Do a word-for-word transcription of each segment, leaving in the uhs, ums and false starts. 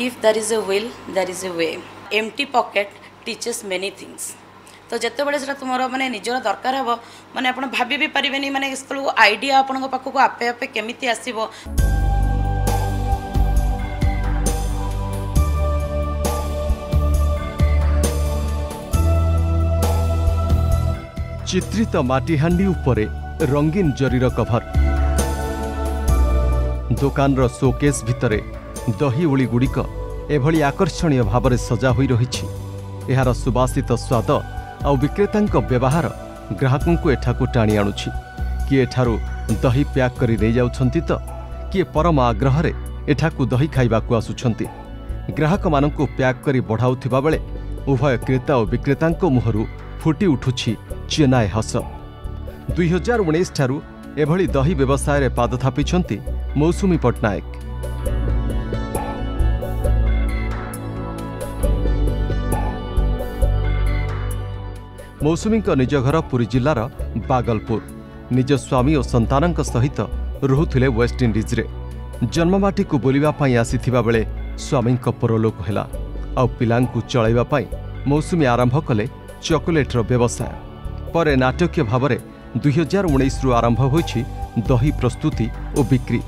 If there is a will, there is a way. Empty pocket teaches many things. तो जिते बड़े से तुम मैंने निजर दरकार हे मैंने आप भाभी भी पारे मैंने स्कूल आईडिया आपण पाखक आपे आपे केमी आसो चित्रित माटीहांडी उपरे रंगीन जरीर कभर दुकान रो शोकेस भितरे दही उली गुड़िक एभली आकर्षणीय भावरे सजा होई रहिछि। एहार सुवासित स्वाद आ विक्रेतांक व्यवहार ग्राहकंकु एठाकु टाणी आणुछि। किए एठारु दही प्याक करी नै जाउछन्ति त किए परम आग्रहरे एठाकु दही खाइबाकु आसुछन्ति। ग्राहकमानंकु प्याक करी बढ़ाउथिबा बेले उभय क्रेता और विक्रेतांक मुहरु फुटी उठुछि चेनाए हस। दुई हजार उन्नीस ठारू एभली दही व्यवसाय रे पाद थापिछन्ति मौसुमी पट्टनायक। मौसुमी का निज घर पुरी जिलार बागलपुर। निज स्वामी और संतान सहित रुहुथिले वेस्ट इंडीज रे। जन्ममाटी को बोलिबा पई आसीथिबा बेले स्वामी परलोक होला। आ पिलांकु चलाइबा पई मौसुमी आरंभ कले चॉकलेट रो व्यवसाय। पर नाटकीय भावरे दुई हजार उन्नीस रु आरंभ होईछि दही प्रस्तुति और बिक्री,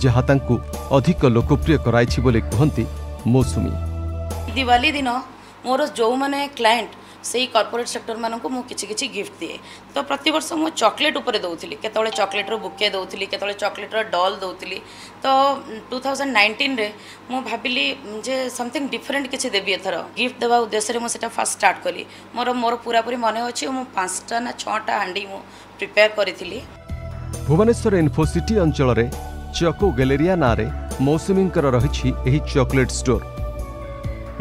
जहाँ तांकु अधिक लोकप्रिय कराइछि बोले कहंती मौसुमी। दिवाली दिन मोर जो माने क्लायंट से कॉर्पोरेट सेक्टर मानक मुझे कि गिफ्ट दिए तो प्रति वर्ष मुझे चॉकलेट उपर दौली केतले चॉकलेट रो बुके दौली केतले चॉकलेट रो डॉल दौली। तो टू थाउजेंड नाइंटीन रे मो भाबिली जे समथिंग डिफरेंट किसी देवी एथर गिफ्ट देवा उद्देश्य मुझे से फास्ट स्टार्ट कली। मोर मोर पूरा पूरी मन अच्छे मुझे पांचटा ना छटा हांडी मु प्रिपेयर करी। भुवनेश्वर इन्फोसिटी अंचल रे चको गैलेरिया ना रे मौसुमी रही एही चॉकलेट स्टोर।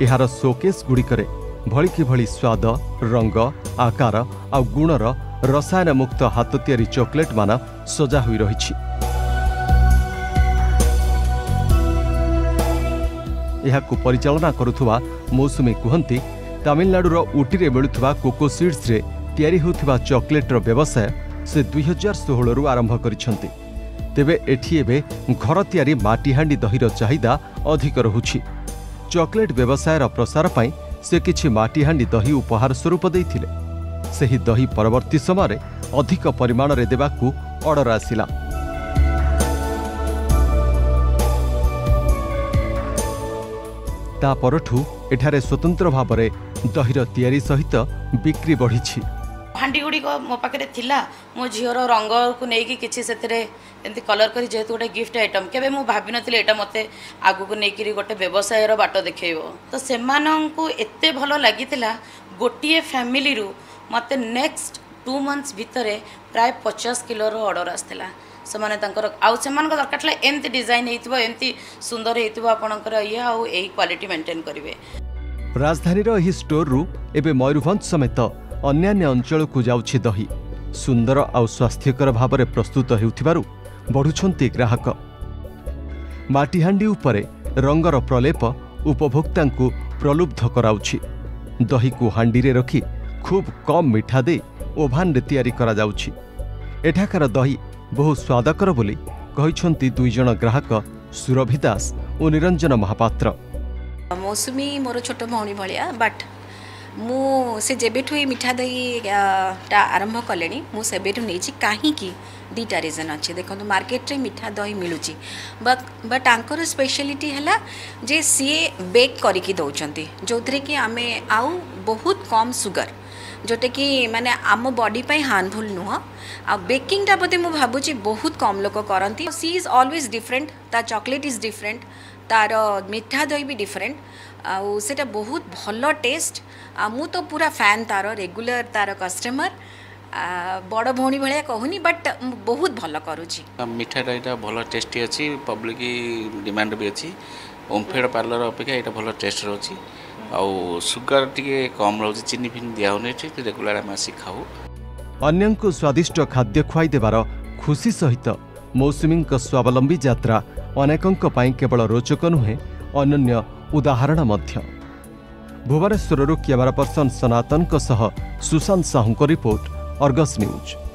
यार शोकेस गुड़िकरे भली कि भली स्वाद रंग आकार आ गुणर रसायन मुक्त हाथ तैयारी चॉकलेट माना सजा हुई रही। यहाकु परिचालना करुवा मौसुमी कहती तमिलनाडुर उटीरे मिलुवा कोको सीड्स रे तैयारी होता चॉकलेट रो व्यवसाय से दुई हजार षोहल रु आरंभ करिसेंती। तेबे एठी एबे घर तैयारी माटीहांडी दहीर चाहिदा अधिक रहुछि। चॉकलेट व्यवसायर प्रसार पाई से किछि माटीहांडी दही उपहार स्वरूप देइथिले। सेही दही परवर्ती समय अधिक परिमाण रे देबाकु ऑर्डर आसिला। ता परठु एठारे स्वतंत्र भावरे दहीर तैयारी सहित बिक्री बढ़िछि। हांडी गुड़ी को मो पाखे थिला मो झीर रंग को लेकिन किसी से कलर कर जेहेतु गोटे गिफ्ट आइटम केवे मु भाभी नथिले एटा मते आगु को लेकिन गोटे व्यवसाय रो बाट देखेबो। तो सेमानंकु एते भलो लागितला गोटिए फैमिली रु मते नेक्स्ट टू मंथ्स भितरे प्राय पचास किलो रो ऑर्डर आस्थिला। सेमाने तंकर आउ सेमान को दरकार थला एंती डिजाइन हेइतबो एंती सुंदर हेइतबो आपनकर या आउ एही क्वालिटी मेंटेन करिवे। राजधानी रो एही स्टोर रु एबे मयूरभंज समेत अन्यान्य अंचल को जाउछि दही। सुंदर और स्वास्थ्यकर भाव में प्रस्तुत होउथिबारु बढ़ुछन्ति ग्राहक। माटीहांडी उपरे रंगर प्रलेप उपभोक्तांकु प्रलुब्ध कराउछि। दही को हांडी रे रखी खूब कम मिठा दे ओभान रे तैयारी करा जाउछि। एठाकार दही बहु स्वादकर बोली कहिछन्ति दुई जण ग्राहक सुरभि दास और निरंजन महापात्र। मौसुमी मोर छोट भौणी भलिया बट मु से जेबेठू मिठा दही टा आरंभ कले मुठू नहीं कहीं दीटा रिजन अच्छे देखो तो मार्केट रे मिठा दही मिलूची बट बट आंकर स्पेशलिटी है जे सी बेक करी दौरान जो थे कि आम आउ बहुत कम सुगर जोटा कि माने आम बॉडी पे हार्मफुल नुह। आ बेकिंग टा बोते मु भाबुची बहुत कम लोक करती। सी इज ऑलवेज डिफरेंट ता चॉकलेट इज डिफरेंट तार मिठा दही भी डिफरेंट आउ सेटा बहुत भल टेस्ट। आ मु तो पूरा फैन तार रेगुलर तार कस्टमर बड़ भौणी भाया कहूनी बट बहुत भल करुची। मिठा दहीटा भल टेस्टी अच्छी पब्लिक डिमांड भी अच्छी ओमफेड पार्लर अपेक्षा यहाँ भल टेस्ट रोची आउ सुगर टिके कम रोची चीनी फिनी दिया होने रेगुलर आम आसी खाऊ। अन्यंकु स्वादिष्ट खाद्य खुआई देवार खुशी सहित मौसुमी स्वावलंबी यात्रा अनेकंक पाई केवल रोचक नुहे अनन्य उदाहरण मध्य। भुवनेश्वर कैमरा पर्सन सनातन सह Sushant Sahu report Argus news.